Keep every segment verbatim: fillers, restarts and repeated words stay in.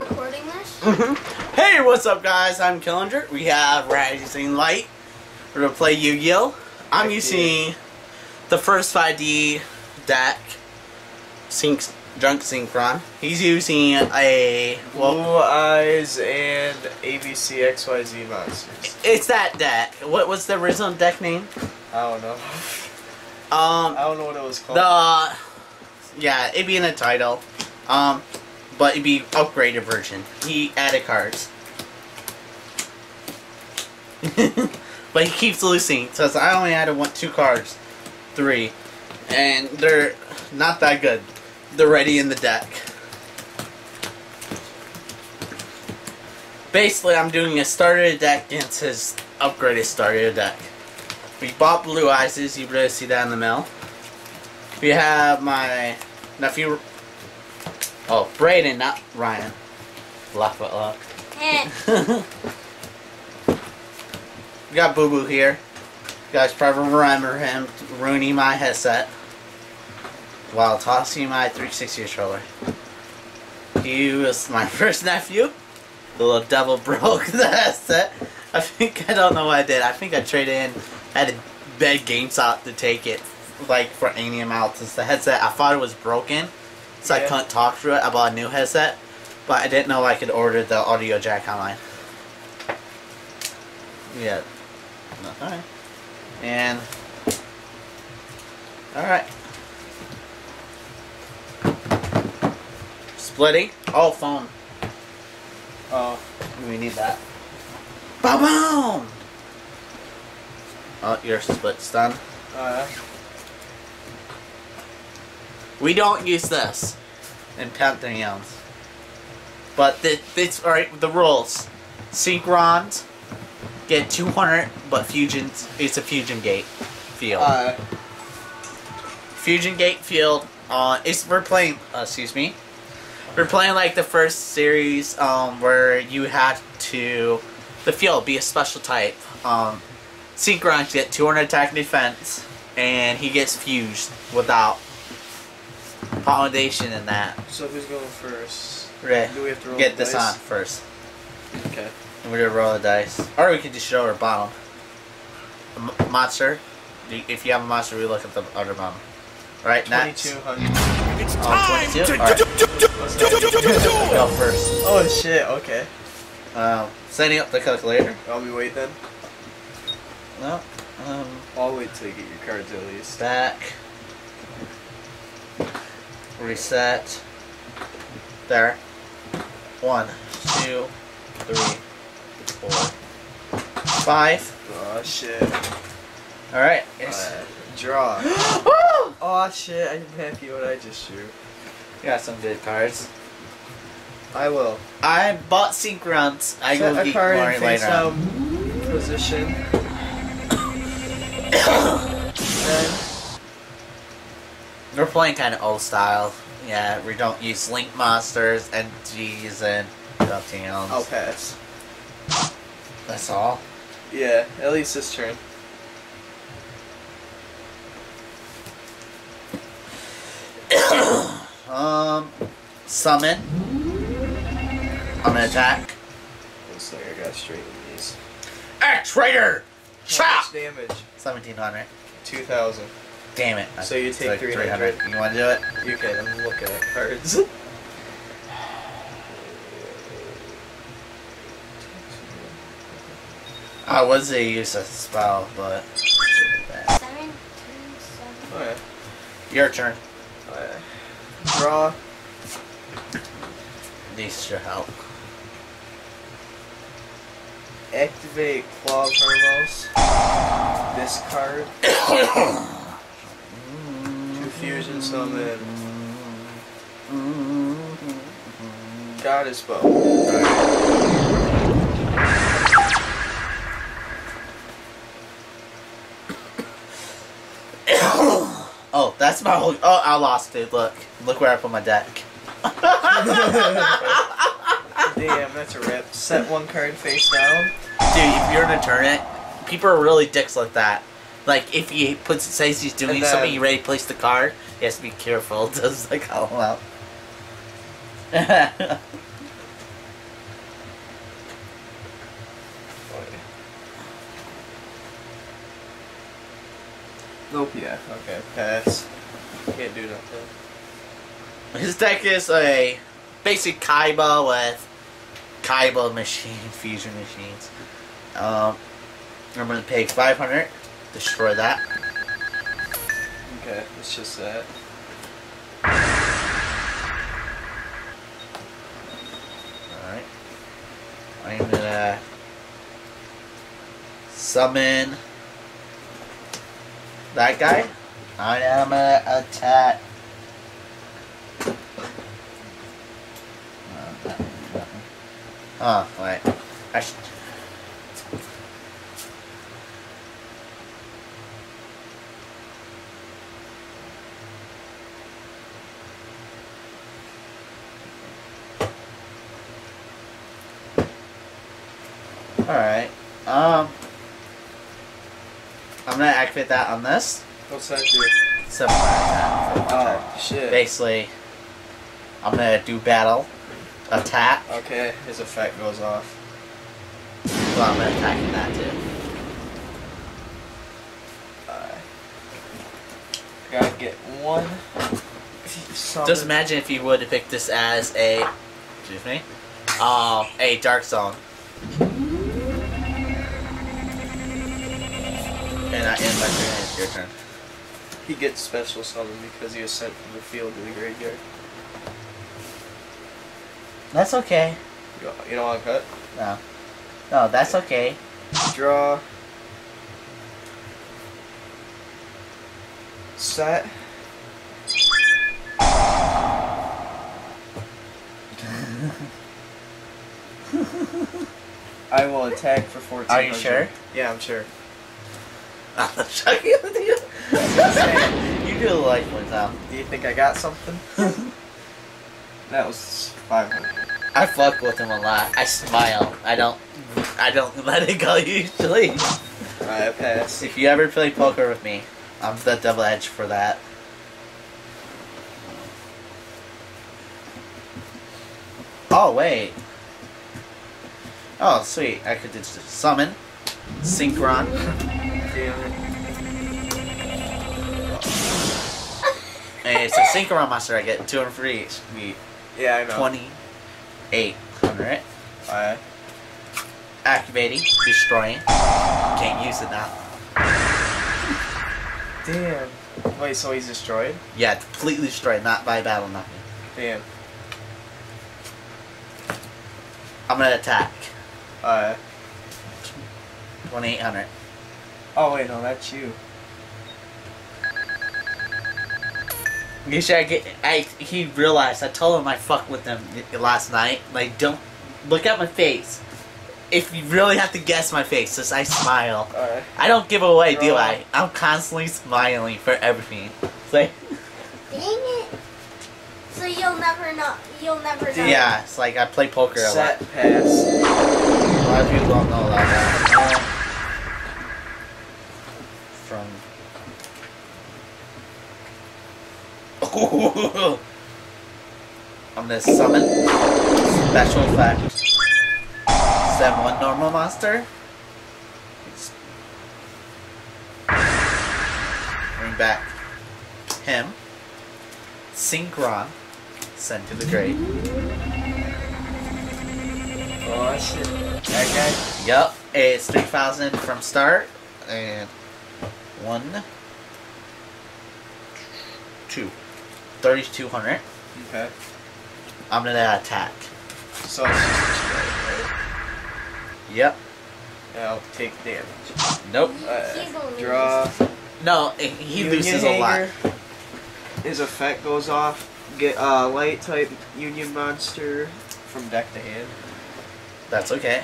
Recording this? Mm-hmm. Hey, what's up, guys? I'm Killinger. We have Rising Light. We're gonna play Yu-Gi-Oh. I'm using the first five D deck, Sync Junk Synchron. He's using a well, Blue Eyes and A B C X Y Z Monsters. It's that deck. What was the original deck name? I don't know. Um, I don't know what it was called. The yeah, it'd be in the title. Um, but it'd be upgraded version. He added cards, but he keeps losing. So I only added one, two cards, three, and they're not that good. They're ready in the deck. Basically, I'm doing a starter deck against his upgraded starter deck. We bought Blue Eyes, you really see that in the mail. We have my nephew, oh, Braden, not Ryan. Laugh out loud. Eh. We got Boo Boo here. You guys probably remember him ruining my headset while tossing my three sixty controller. He was my first nephew. The little devil broke the headset. I think, I don't know what I did. I think I traded in. I had to beg GameStop to take it, like, for any amount. Since the headset, I thought it was broken, so yeah. I couldn't talk through it. I bought a new headset, but I didn't know I could order the audio jack online. Yeah. Alright. And... Alright. Splitting. Oh, phone. Oh, we need that. Ba-boom! Oh, your split's done. Uh, we don't use this in Pantheon. But the, it's alright, the rules. Synchrons get two hundred, but fusions, it's a Fusion Gate field. Uh, Fusion Gate field, uh, it's, we're playing, uh, excuse me. We're playing like the first series um, where you have to, the field be a special type. Um, Synchron get two hundred attack and defense, and he gets fused without pollination in that. So who's going first? Right. Do we have to roll get the this dice? On first. Okay. And we're gonna roll the dice, or we could just show our bottom. M monster. If you have a monster, we look at the other bottom. All right. Next. twenty-two hundred. It's time to go first. Oh shit. Okay. Um, setting up the calculator. I'll be wait then. No, um... I'll wait till you get your cards at least. Back. Reset. There. One, two, three, four, five. Oh shit. Alright. Uh, draw. Oh shit, I didn't have you what I just shoot. You got some good cards. I will. I bought Synchron's. I will get more later on. Position. We're playing kind of old style. Yeah, we don't use Link Monsters, N Gs, and dovetails. I'll pass. That's all? Yeah, at least this turn. um, summon. I'm gonna attack. Looks like I got straight in these. X-Raider! Chop! How much damage? seventeen hundred. two thousand. Damn it. So you take like three hundred. three hundred. You want to do it? You can. I'm looking at cards. I was a use a spell, but. seven, two, seven. Oh, yeah. Your turn. Oh, yeah. Draw. These should help. Activate Claw of Hermos. This card. Two fusion summon. Goddess bow. Oh, that's my whole. Oh, I lost it. Look. Look where I put my deck. Damn, that's a rip. Set one card face down. Dude, if you're gonna turn it, people are really dicks like that. Like, if he puts, says he's doing then, something, you ready to place the card, he has to be careful. It does, like, all out. Nope. Yeah, okay, pass. Can't do nothing. His deck is a basic Kaiba with Kaiba machine, fusion machines. Um, I'm going to pay five hundred, destroy that. Okay, it's just that. Alright. I'm going to summon that guy. I am a attack. Oh, wait. I should. Alright. Um. I'm gonna activate that on this. What's that do? Seven attack. Oh, shit. Basically, I'm gonna do battle. Attack. Okay, his effect goes off. So I'm gonna attack in that too. Uh, gotta get one. Just imagine if you would have picked this as a. Excuse me? Um, a Dark Zone. And I end my turn, and it's your turn. He gets special summoned because he was sent from the field to the graveyard. That's okay. You don't want to cut? No. No, that's okay. Draw. Set. I will attack for fourteen hundred. Are you sure? Yeah, I'm sure. I'm checking with you. You do like one now. Do you think I got something? That was five hundred. I fuck with him a lot. I smile. I don't. I don't let it go usually. Alright, pass. If you ever play poker with me, I'm the double edge for that. Oh wait. Oh sweet, I could just summon, Synchron. Hey, it's a Synchron monster. I get two and three each. Me. Yeah, I know. Twenty-eight hundred. Alright. Activating, destroying. Can't use it now. Damn. Wait, so he's destroyed? Yeah, completely destroyed. Not by battle, nothing. Damn. I'm gonna attack. Alright. Twenty-eight hundred. Oh wait, no, that's you. You should I get. I he realized. I told him I fucked with him last night. Like, don't look at my face. If you really have to guess my face, just I smile. Right. I don't give away, Draw. do I? I'm constantly smiling for everything. It's like. Dang it! So you'll never know. You'll never know. Yeah, it's like I play poker a Set, lot. Pass. A lot of people don't know about that. Um, From oh, I'm gonna summon special effect. Summon one normal monster. Bring back him. Synchron. Send to the grave. Oh shit! That guy. Yup. It's three thousand from start and. One, two, thirty-two hundred. Okay. I'm gonna attack. So it's just destroyed, right? Yep. I'll take damage. Nope. Uh, draw. No, he Union loses a lot. His effect goes off. Get a uh, light type Union monster from deck to hand. That's okay.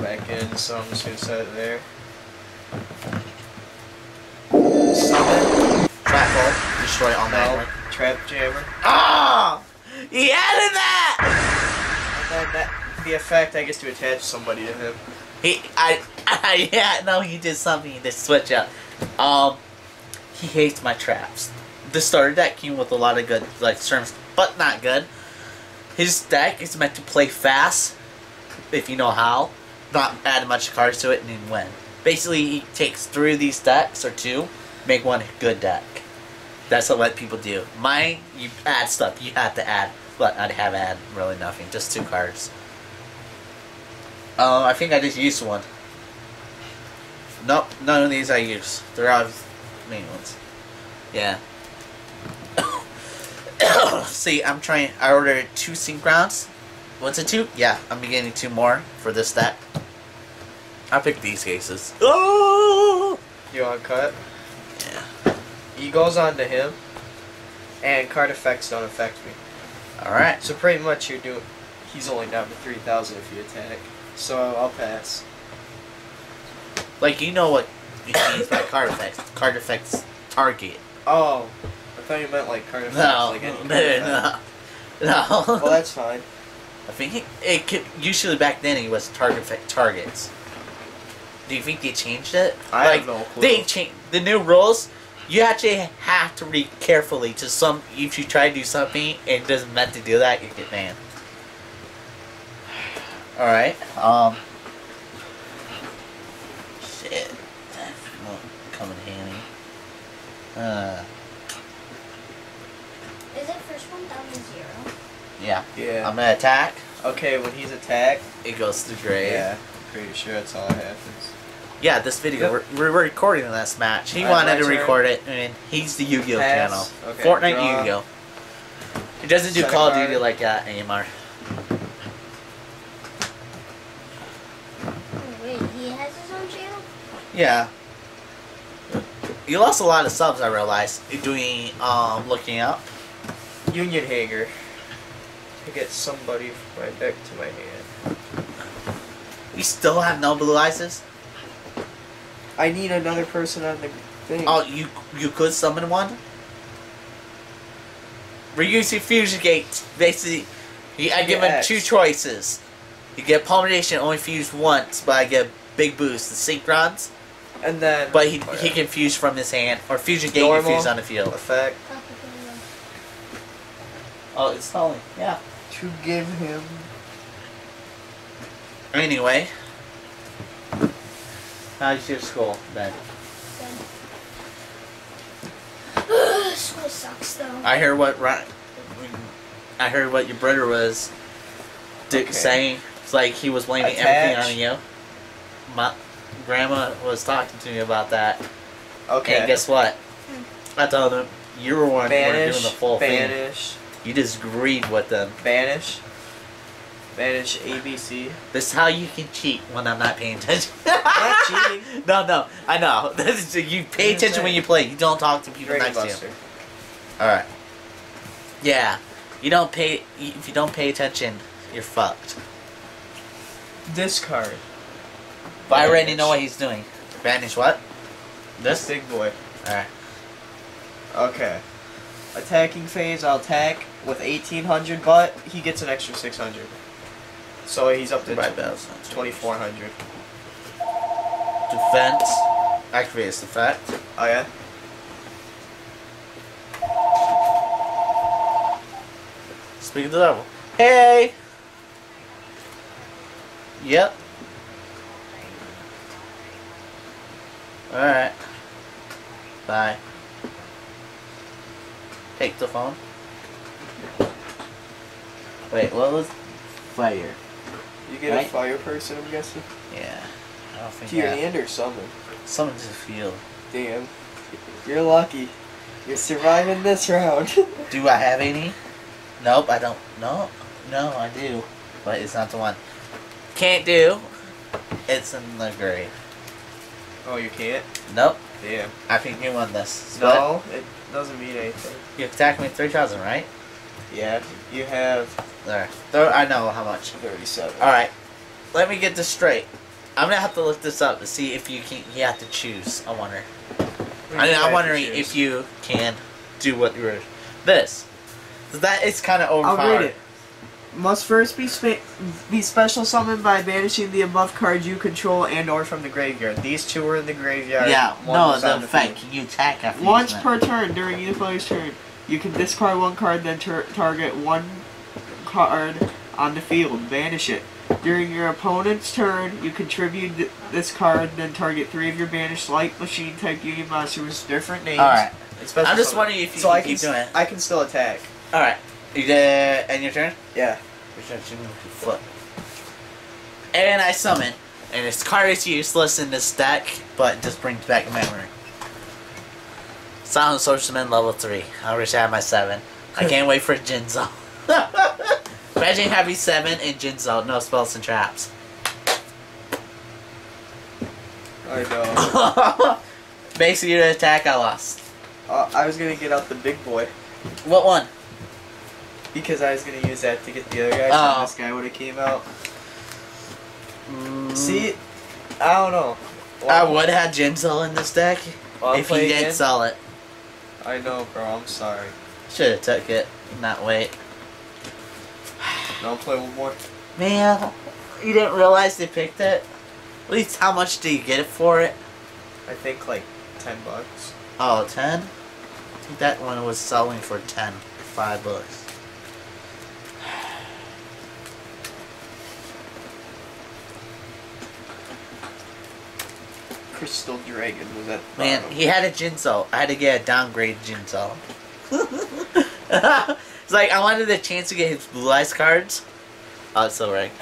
Back in, so I'm just gonna set it there. Summon. Trap hole. Destroy all that. Trap jammer. Ah! Oh, he added that! And then that, the effect, I guess, to attach somebody to him. He, I, I, yeah, no, he did something to switch up. Um, he hates my traps. The starter deck came with a lot of good, like, terms, but not good. His deck is meant to play fast, if you know how. not add much cards to it and then win. Basically, he takes three of these decks, or two, make one good deck. That's what people do. Mine, you add stuff, you have to add. But I'd have add really nothing, just two cards. Uh, I think I just used one. Nope, none of these I use. They're all main ones. Yeah. See, I'm trying, I ordered two Synchrons. What's it two? Yeah, I'm beginning two more for this deck. I picked these cases. Oh! You on cut? Yeah. He goes on to him, and card effects don't affect me. Alright. So pretty much you're doing, he's only down to three thousand if you attack. So I'll pass. Like, you know what it means by card effects. Card effects target. Oh. I thought you meant like card effects. No. Like any card no, effect. no. No. Well, that's fine. I think it, it could, usually back then it was target effect targets. Do you think they changed it? I like, have no clue. They changed the new rules. You actually have to read carefully to some. If you try to do something and it doesn't meant to do that, you get banned. All right. Um. Shit, that won't come in handy. Uh. Is it first one down to zero? Yeah. Yeah. I'm gonna attack. Okay, when he's attacked, it goes to grave. Yeah. Pretty sure that's all that happens. Yeah, this video, yep. we're, we're recording the last match. He all wanted right, to turn. record it, and he's the Yu-Gi-Oh channel. Okay, Fortnite Yu-Gi-Oh. He doesn't do Second Call of Duty like that anymore. Wait, he has his own channel? Yeah. You lost a lot of subs, I realized, doing, um, looking up. Union Hager. I get somebody from my deck to my hand. You still have no Blue Eyes? I need another person on the thing. Oh, you you could summon one? We're using Fusion Gate. Basically, you, I give him two choices. You get Polymerization, only fused once, but I get Big Boost, the Synchrons. And then... But he, oh, yeah. he can fuse from his hand, or Fusion Gate can fuse on the field. Effect. Oh, it's calling. Yeah. To give him... Anyway, how's your school, Ben? School sucks, though. I heard what Ryan, I heard what your brother was okay. saying. It's like he was blaming Attach. everything on you. My grandma was talking to me about that. Okay. And guess what? Hmm. I told him you were one who were doing the full banish. thing. You disagreed with them. Banish. Banish A B C. This is how you can cheat when I'm not paying attention. Not cheating. No, no, I know. This is, you pay attention saying? when you play. You don't talk to people Braden next Buster. to you. All right. Yeah, you don't pay. If you don't pay attention, you're fucked. Discard. But I already know what he's doing. Banish what? This big boy. All right. Okay. Attacking phase. I'll attack with eighteen hundred, but he gets an extra six hundred. So he's up to twenty-four hundred. Defense. Activates the fact. Oh, yeah? Speaking of the devil. Hey! Yep. Alright. Bye. Take the phone. Wait, what was fire? You get right? a fire person, I'm guessing? Yeah. I don't think to your hand or summon? Summon to the field. Damn. You're lucky. You're surviving this round. Do I have any? Nope, I don't. No. No, I do. But it's not the one. Can't do. It's in the grave. Oh, you can't? Nope. Damn. I think you won this. No, but it doesn't mean anything. You attacked me three thousand, right? Yeah. You have... There. I know how much. thirty-seven. Alright. Let me get this straight. I'm going to have to look this up to see if you can... You have to choose. I wonder. I mean, I'm wondering if you can do what you were... This. So that is kind of overpowered. I'll read it. Must first be spe be special summoned by banishing the above card you control and or from the graveyard. These two are in the graveyard. Yeah. One no, the fact. Can you attack after Once you per turn during either player's turn. You can discard one card, then tar target one... card on the field, banish it. During your opponent's turn, you contribute th this card, then target three of your banished light machine type Union Monsters with different names. Alright. I'm just wondering if you so can I keep can doing it. I can still attack. Alright. You did. And your turn? Yeah. Your turn. Flip. And I summon. And this card is useless in this deck, but it just brings back memory. Silent Swordsman level three. I wish I had my seven. I can't wait for Jinzo. Imagine having seven in Jinzo, no spells and traps. I know. Basically, your attack, I lost. Uh, I was gonna get out the big boy. What one? Because I was gonna use that to get the other guy. Oh. So this guy would have came out. Mm. See, I don't know. Well, I would have had Jinzo in this deck well, if he did sell it. I know, bro. I'm sorry. Should have took it. Not wait. Don't play one more. Man, you didn't realize they picked it? At least how much do you get it for it? I think like ten bucks. Oh, ten? I think that one was selling for ten, five bucks. Crystal Dragon was that. Man, bottom. He had a Jinzo. I had to get a downgrade Jinzo. It's like I wanted a chance to get his Blue Eyes cards. Oh, it's so right.